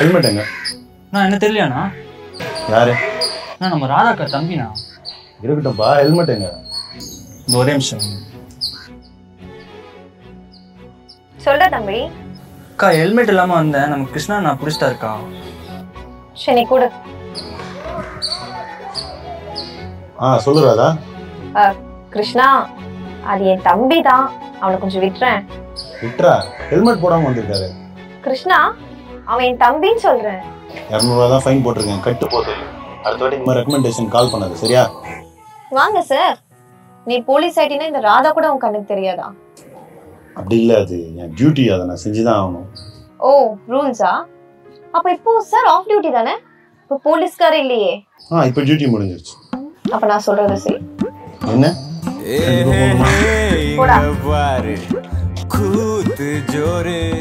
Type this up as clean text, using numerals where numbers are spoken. helmet enga na enna theriyana yaare na நம்ம ராதாக்கா தம்பினா இருக்கட்டும் பா helmet enga ஒரே நிமிஷம் சொல்ற தம்பி அக்கா helmet இல்லாம வந்தேன் நம்ம கிருஷ்ணா நான் புடிச்சதா இருக்கா சனி கூட சொல்லு ராதா கிருஷ்ணா அது என் தம்பி தான் அவளை கொஞ்சம் விட்டுறேன் விட்றா ஹெல்மெட் போடாம வந்திருக்காரு கிருஷ்ணா அவன் என் தம்பின்னு சொல்றேன் 200 தான் ஃபைன் போட்டுருக்கேன் கட்டு போடு அடுத்த வாட்டி நம்ம ரெக்கமெண்டேஷன் கால் பண்ணாத சரியா வாங்க சார் நீ போலீஸ் ஐடினா இந்த ராதா கூட உன் கண்ணுக்கு தெரியாதா அப்படி இல்ல அது என் டியூட்டி அத நான் செஞ்சு தான் ஆவணும் ஓ ரூல்ஸா அப்ப இப்போ சார் ஆஃப் டியூட்டி தானே இப்போ போலீஸ் கார இல்லையே இப்போ டியூட்டி முடிஞ்சிருச்சு அப்ப நான் சொல்றது சரி என்ன ஏ போடா கூத்து ஜோரே